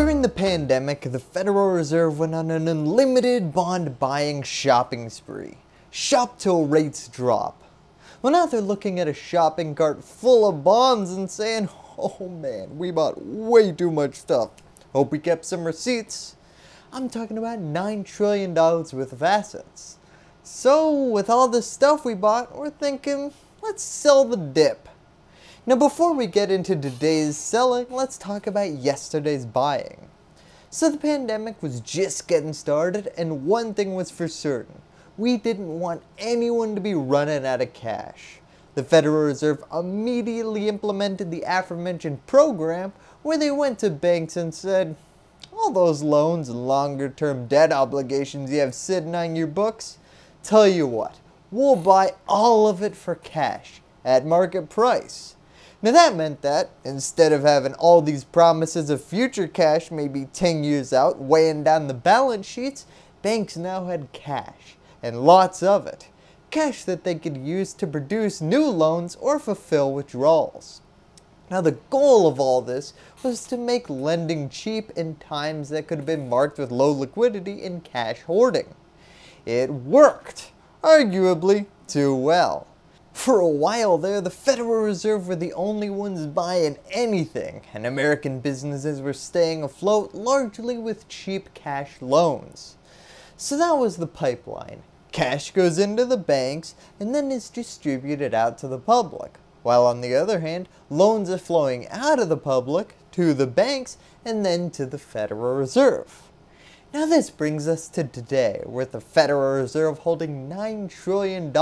During the pandemic, the Federal Reserve went on an unlimited bond buying shopping spree. Shop till rates drop. Well, now they're looking at a shopping cart full of bonds and saying, oh man, we bought way too much stuff. Hope we kept some receipts. I'm talking about $9 trillion worth of assets. So with all this stuff we bought, we're thinking, let's sell the dip. Now before we get into today's selling, let's talk about yesterday's buying. So the pandemic was just getting started, and one thing was for certain. We didn't want anyone to be running out of cash. The Federal Reserve immediately implemented the aforementioned program where they went to banks and said, all those loans and longer term debt obligations you have sitting on your books, tell you what, we'll buy all of it for cash at market price. Now that meant that, instead of having all these promises of future cash maybe 10 years out weighing down the balance sheets, banks now had cash, and lots of it. Cash that they could use to produce new loans or fulfill withdrawals. Now the goal of all this was to make lending cheap in times that could have been marked with low liquidity and cash hoarding. It worked, arguably too well. For a while there, the Federal Reserve were the only ones buying anything, and American businesses were staying afloat largely with cheap cash loans. So that was the pipeline. Cash goes into the banks and then is distributed out to the public. While on the other hand, loans are flowing out of the public to the banks and then to the Federal Reserve. Now this brings us to today, with the Federal Reserve holding $9 trillion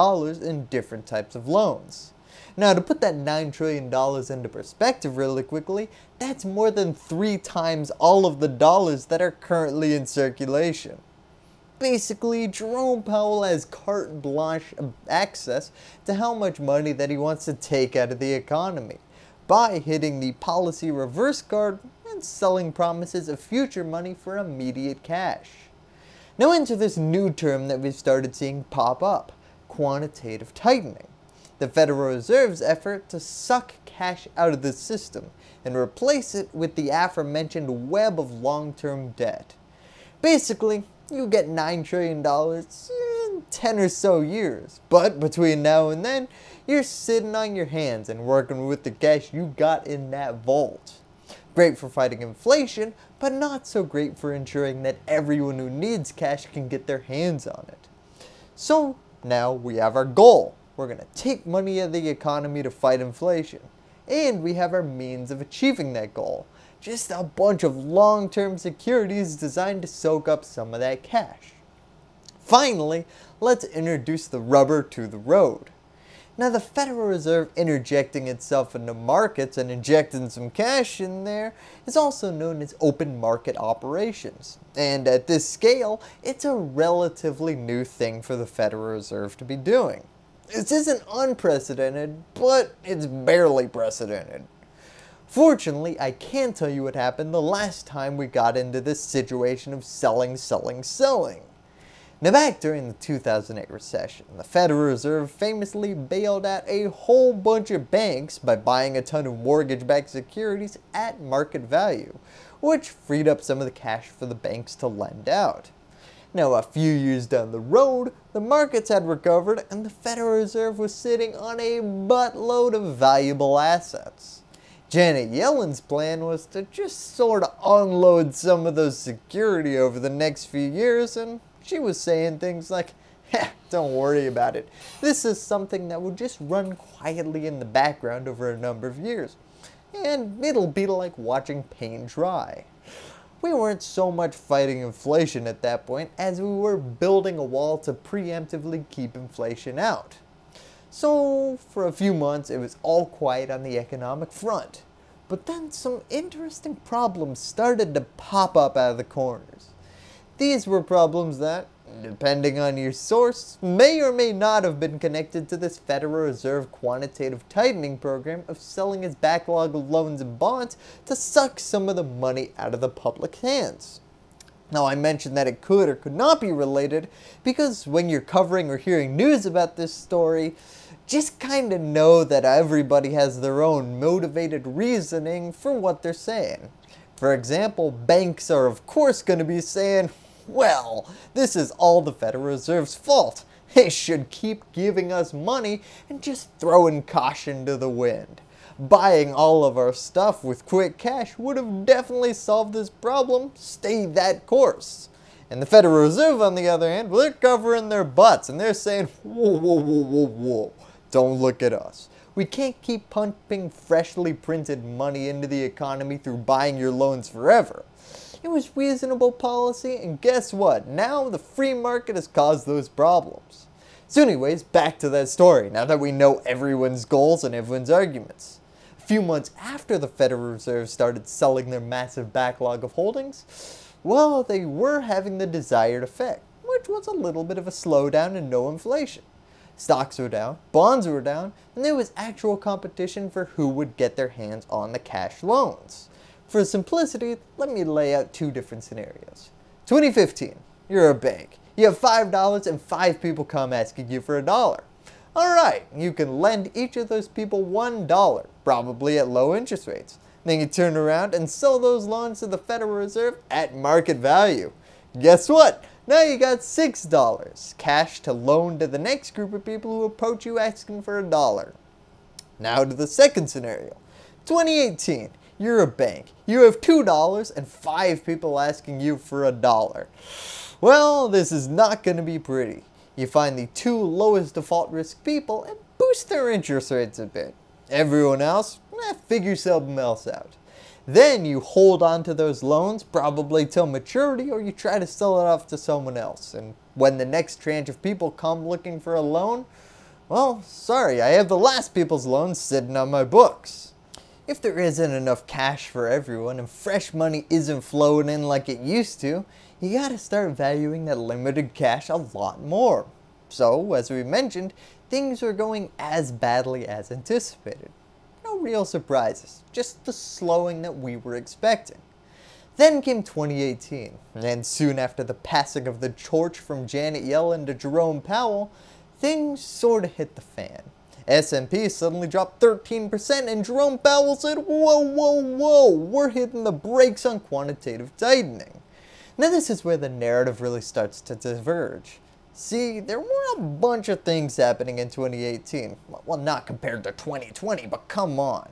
in different types of loans. Now to put that $9 trillion into perspective really quickly, that's more than 3 times all of the dollars that are currently in circulation. Basically, Jerome Powell has carte blanche access to how much money that he wants to take out of the economy by hitting the policy reverse card and selling promises of future money for immediate cash. Now into this new term that we've started seeing pop up, quantitative tightening, the Federal Reserve's effort to suck cash out of the system and replace it with the aforementioned web of long-term debt. Basically, you get $9 trillion in 10 or so years, but between now and then, you're sitting on your hands and working with the cash you got in that vault. Great for fighting inflation, but not so great for ensuring that everyone who needs cash can get their hands on it. So now we have our goal. We're going to take money out of the economy to fight inflation. And we have our means of achieving that goal. Just a bunch of long-term securities designed to soak up some of that cash. Finally, let's introduce the rubber to the road. Now the Federal Reserve interjecting itself into markets and injecting some cash in there is also known as open market operations. And at this scale, it's a relatively new thing for the Federal Reserve to be doing. This isn't unprecedented, but it's barely precedented. Fortunately, I can tell you what happened the last time we got into this situation of selling, selling, selling. Now back during the 2008 recession, the Federal Reserve famously bailed out a whole bunch of banks by buying a ton of mortgage-backed securities at market value, which freed up some of the cash for the banks to lend out. Now a few years down the road, the markets had recovered and the Federal Reserve was sitting on a buttload of valuable assets. Janet Yellen's plan was to just sort of unload some of those security over the next few years, and she was saying things like, heh, don't worry about it. This is something that will just run quietly in the background over a number of years, and it'll be like watching paint dry. We weren't so much fighting inflation at that point as we were building a wall to preemptively keep inflation out. So for a few months it was all quiet on the economic front, but then some interesting problems started to pop up out of the corners. These were problems that, depending on your source, may or may not have been connected to this Federal Reserve quantitative tightening program of selling its backlog of loans and bonds to suck some of the money out of the public hands. Now I mentioned that it could or could not be related because when you're covering or hearing news about this story, just kind of know that everybody has their own motivated reasoning for what they're saying. For example, banks are of course going to be saying, well, this is all the Federal Reserve's fault. They should keep giving us money and just throwing caution to the wind. Buying all of our stuff with quick cash would have definitely solved this problem. Stay that course. And the Federal Reserve, on the other hand, well, they're covering their butts and they're saying, whoa, whoa, whoa, whoa, whoa, don't look at us. We can't keep pumping freshly printed money into the economy through buying your loans forever. It was reasonable policy, and guess what? Now the free market has caused those problems. So anyways, back to that story, now that we know everyone's goals and everyone's arguments. A few months after the Federal Reserve started selling their massive backlog of holdings, well, they were having the desired effect, which was a little bit of a slowdown and no inflation. Stocks were down, bonds were down, and there was actual competition for who would get their hands on the cash loans. For simplicity, let me lay out two different scenarios. 2015, you're a bank. You have $5 and 5 people come asking you for $1. Alright, you can lend each of those people $1, probably at low interest rates. Then you turn around and sell those loans to the Federal Reserve at market value. Guess what? Now you got $6, cash to loan to the next group of people who approach you asking for $1. Now to the second scenario. 2018, you're a bank. You have $2 and 5 people asking you for $1. Well, this is not going to be pretty. You find the 2 lowest default risk people and boost their interest rates a bit. Everyone else, figure something else out. Then you hold on to those loans, probably till maturity, or you try to sell it off to someone else. And when the next tranche of people come looking for a loan, well, sorry, I have the last people's loans sitting on my books. If there isn't enough cash for everyone and fresh money isn't flowing in like it used to, you gotta start valuing that limited cash a lot more. So, as we mentioned, things were going as badly as anticipated. No real surprises, just the slowing that we were expecting. Then came 2018, and soon after the passing of the torch from Janet Yellen to Jerome Powell, things sorta hit the fan. S&P suddenly dropped 13% and Jerome Powell said, whoa, whoa, whoa, we're hitting the brakes on quantitative tightening. Now this is where the narrative really starts to diverge. See, there were a bunch of things happening in 2018. Well, not compared to 2020, but come on.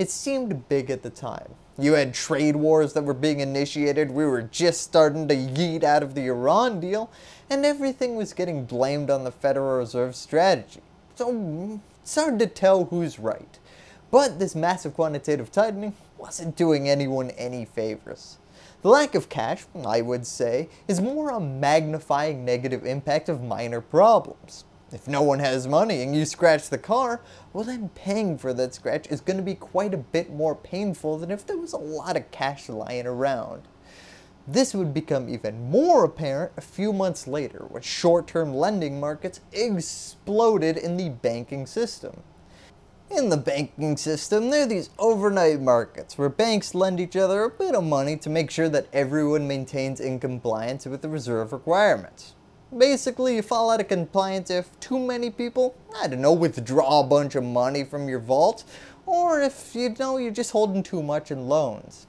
It seemed big at the time. You had trade wars that were being initiated, we were just starting to yeet out of the Iran deal, and everything was getting blamed on the Federal Reserve strategy. So it's hard to tell who's right. But this massive quantitative tightening wasn't doing anyone any favors. The lack of cash, I would say, is more a magnifying negative impact of minor problems. If no one has money and you scratch the car, well then paying for that scratch is going to be quite a bit more painful than if there was a lot of cash lying around. This would become even more apparent a few months later when short-term lending markets exploded in the banking system. In the banking system, there are these overnight markets where banks lend each other a bit of money to make sure that everyone maintains in compliance with the reserve requirements. Basically, you fall out of compliance if too many people, I don't know, withdraw a bunch of money from your vault, or if you know you're just holding too much in loans.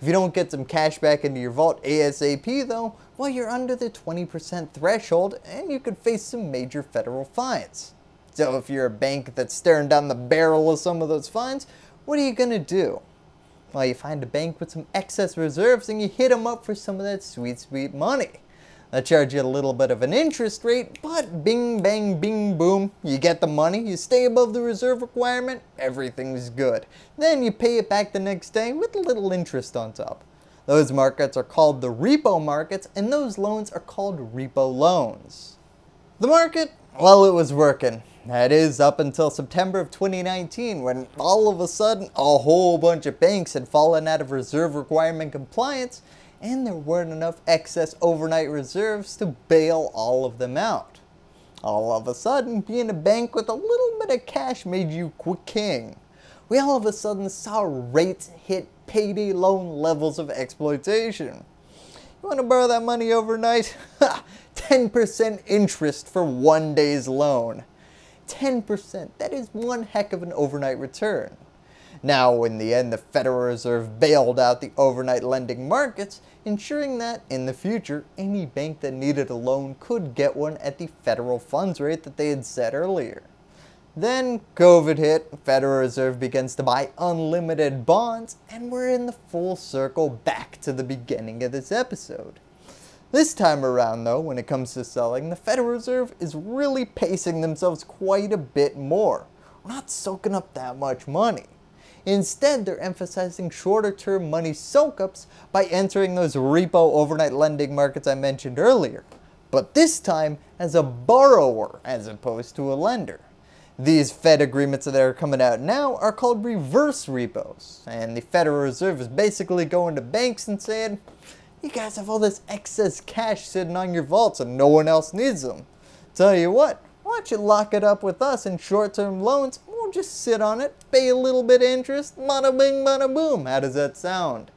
If you don't get some cash back into your vault ASAP though, well you're under the 20% threshold and you could face some major federal fines. So if you're a bank that's staring down the barrel of some of those fines, what are you going to do? Well, you find a bank with some excess reserves and you hit them up for some of that sweet, sweet money. They'll charge you a little bit of an interest rate, but bing, bang, bing, boom, you get the money, you stay above the reserve requirement, everything's good. Then you pay it back the next day with a little interest on top. Those markets are called the repo markets, and those loans are called repo loans. The market? Well, it was working. That is, up until September of 2019, when all of a sudden a whole bunch of banks had fallen out of reserve requirement compliance, and there weren't enough excess overnight reserves to bail all of them out. All of a sudden, being a bank with a little bit of cash made you king. We all of a sudden saw rates hit payday loan levels of exploitation. You want to borrow that money overnight? 10% interest for one day's loan. 10%, that is one heck of an overnight return. Now, in the end, the Federal Reserve bailed out the overnight lending markets, ensuring that, in the future, any bank that needed a loan could get one at the federal funds rate that they had set earlier. Then COVID hit, Federal Reserve begins to buy unlimited bonds, and we're in the full circle back to the beginning of this episode. This time around though, when it comes to selling, the Federal Reserve is really pacing themselves quite a bit more. We're not soaking up that much money. Instead, they're emphasizing shorter term money soak-ups by entering those repo overnight lending markets I mentioned earlier, but this time as a borrower as opposed to a lender. These Fed agreements that are coming out now are called reverse repos, and the Federal Reserve is basically going to banks and saying, you guys have all this excess cash sitting on your vaults and no one else needs them. Tell you what, why don't you lock it up with us in short-term loans, we'll just sit on it, pay a little bit of interest, bada bing, bada boom, how does that sound?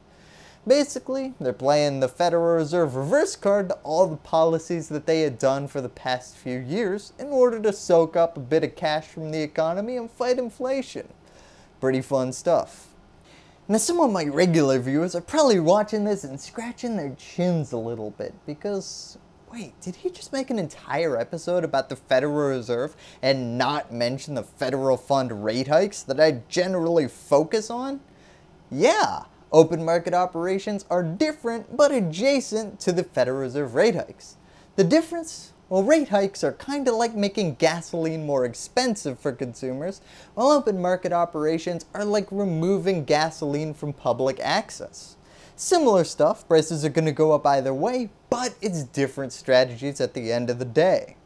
Basically, they're playing the Federal Reserve reverse card to all the policies that they had done for the past few years in order to soak up a bit of cash from the economy and fight inflation. Pretty fun stuff. Now, some of my regular viewers are probably watching this and scratching their chins a little bit because, wait, did he just make an entire episode about the Federal Reserve and not mention the federal fund rate hikes that I generally focus on? Yeah. Open market operations are different but adjacent to the Federal Reserve rate hikes. The difference? Well, rate hikes are kind of like making gasoline more expensive for consumers, while open market operations are like removing gasoline from public access. Similar stuff, prices are going to go up either way, but it's different strategies at the end of the day.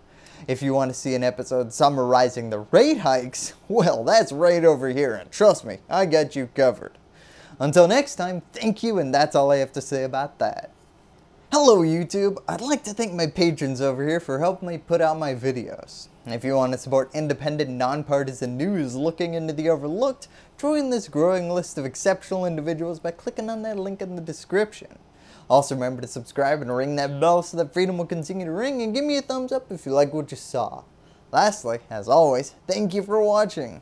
If you want to see an episode summarizing the rate hikes, well, that's right over here, and trust me, I got you covered. Until next time, thank you, and that's all I have to say about that. Hello YouTube, I'd like to thank my patrons over here for helping me put out my videos. If you want to support independent, nonpartisan news looking into the overlooked, join this growing list of exceptional individuals by clicking on that link in the description. Also remember to subscribe and ring that bell so that freedom will continue to ring, and give me a thumbs up if you like what you saw. Lastly, as always, thank you for watching.